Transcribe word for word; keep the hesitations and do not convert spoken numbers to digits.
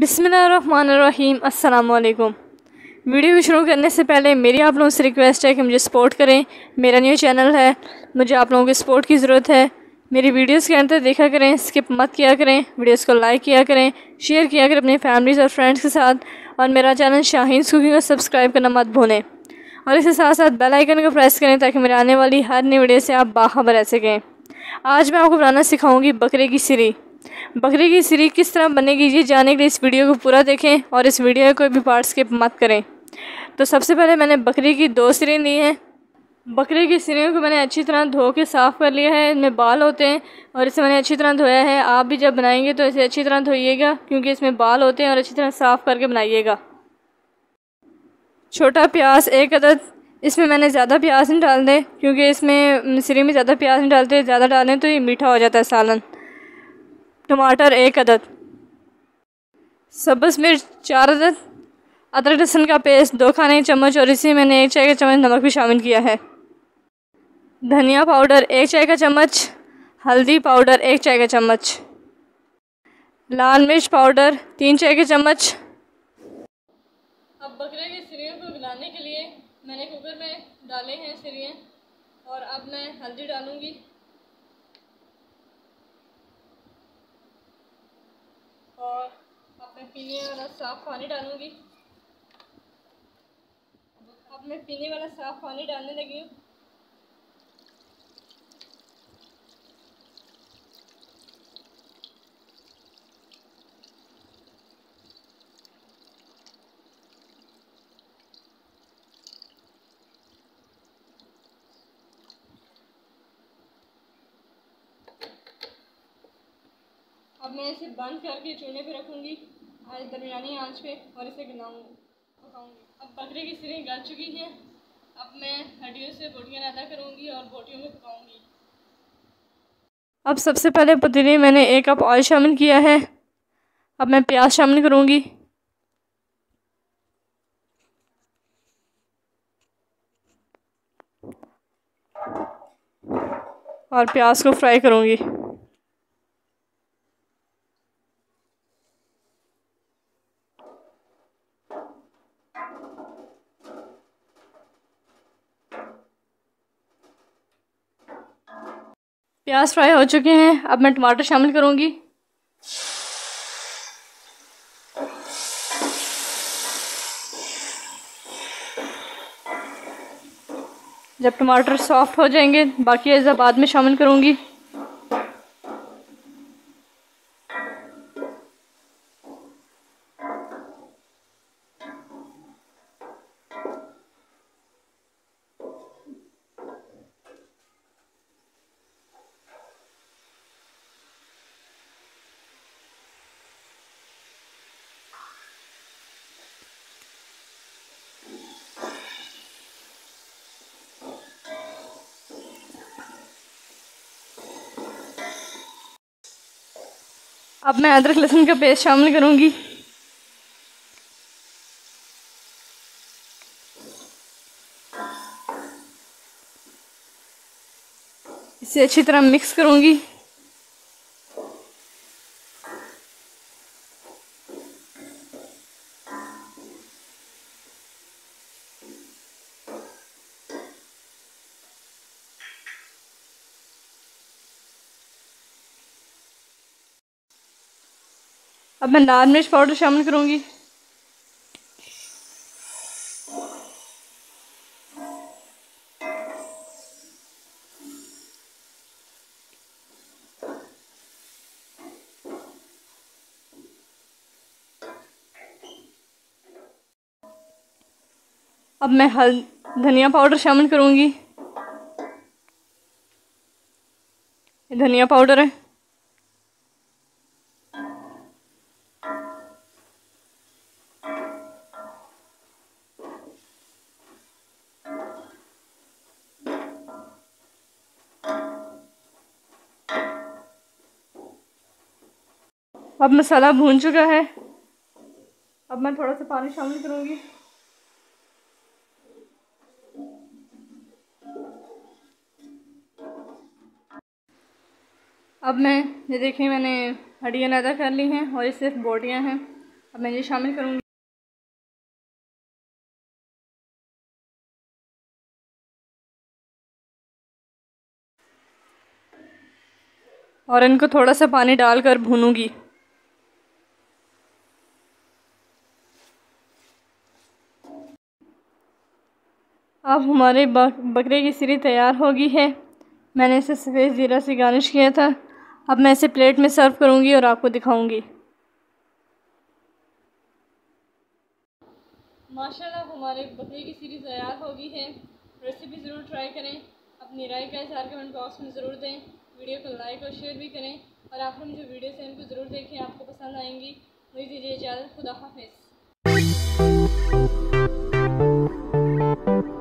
बिस्मिल्लाहिर्रहमानिर्रहीम, अस्सलामुअलैकुम। वीडियो को शुरू करने से पहले मेरी आप लोगों से रिक्वेस्ट है कि मुझे सपोर्ट करें। मेरा न्यू चैनल है, मुझे आप लोगों के सपोर्ट की ज़रूरत है। मेरी वीडियोस के अंदर देखा करें, स्किप मत किया करें, वीडियोस को लाइक किया करें, शेयर किया करें अपनी फैमिलीज़ और फ्रेंड्स के साथ। और मेरा चैनल शाहीन्स कुकिंग को सब्सक्राइब करना मत भूलें और इसके साथ साथ बेल आइकन को प्रेस करें ताकि मेरे आने वाली हर नई वीडियो से आप बाखबर रह सकें। आज मैं आपको बनाना सिखाऊँगी बकरे की सिरी। बकरी की सिरी किस तरह बनेगी ये जानने के लिए इस वीडियो को पूरा देखें और इस वीडियो को भी पार्ट स्किप मत करें। तो सबसे पहले मैंने बकरी की दो सिरें ली हैं। बकरी की सिरियों को मैंने अच्छी तरह धो के साफ़ कर लिया है। इनमें बाल होते हैं और इसे मैंने अच्छी तरह धोया है। आप भी जब बनाएंगे तो इसे अच्छी तरह धोइएगा क्योंकि इसमें बाल होते हैं और अच्छी तरह साफ़ करके बनाइएगा। छोटा प्याज एक अदद, इसमें मैंने ज़्यादा प्याज नहीं डाल दें क्योंकि इसमें सिरी में ज़्यादा प्याज नहीं डालते, ज़्यादा डालें तो ये मीठा हो जाता है सालन। टमाटर एक अदद, सब्ज़ मिर्च चार अदद, अदरक लहसुन का पेस्ट दो खाने चम्मच और इसी मैंने एक चाय का चम्मच नमक भी शामिल किया है। धनिया पाउडर एक चाय का चम्मच, हल्दी पाउडर एक चाय का चम्मच, लाल मिर्च पाउडर तीन चाय के चम्मच। अब बकरे की सिरियों को बनाने के लिए मैंने कुकर में डाले हैं सिरियाँ और अब मैं हल्दी डालूँगी। और अब मैं पीने वाला साफ़ पानी डालूँगी। अब मैं पीने वाला साफ़ पानी डालने लगी हूँ। अब मैं इसे बंद करके चूल्हे पे रखूँगी आज दरमियानी आंच पे और इसे गलाऊँगी पकाऊँगी। अब बकरे की सिरी गल चुकी है। अब मैं हड्डियों से बोटियाँ अलग करूँगी और बोटियों में पकाऊँगी। अब सबसे पहले पतीले मैंने एक कप ऑयल शामिल किया है। अब मैं प्याज शामिल करूँगी। और प्याज को फ्राई करूँगी। प्याज फ्राई हो चुके हैं। अब मैं टमाटर शामिल करूंगी। जब टमाटर सॉफ्ट हो जाएंगे बाकी अज्जा बाद में शामिल करूंगी। अब मैं अदरक लहसुन का पेस्ट शामिल करूंगी। इसे अच्छी तरह मिक्स करूंगी। अब मैं लाल मिर्च पाउडर शामिल करूंगी। अब मैं हल धनिया पाउडर शामिल करूंगी। धनिया पाउडर है। अब मसाला भून चुका है। अब मैं थोड़ा सा पानी शामिल करूंगी। अब मैं ये देखिए मैंने हड्डियाँ अलग कर ली हैं और ये सिर्फ बोटियाँ हैं। अब मैं ये शामिल करूँगी। और इनको थोड़ा सा पानी डालकर भूनूंगी। अब हमारे बकरे की सिरी तैयार हो गई है। मैंने इसे सफ़ेद ज़ीरा से गार्निश किया था। अब मैं इसे प्लेट में सर्व करूंगी और आपको दिखाऊंगी। माशाल्लाह हमारे बकरे की सिरी तैयार हो गई है। रेसिपी ज़रूर ट्राई करें। अपनी राय का इज़हार कमेंट बॉक्स में ज़रूर दें। वीडियो को लाइक और शेयर भी करें और आप लोग जो वीडियोस हैं उनको ज़रूर देखें, आपको पसंद आएंगी। मुझे दीजिए इजाज़त, खुदा हाफिज़।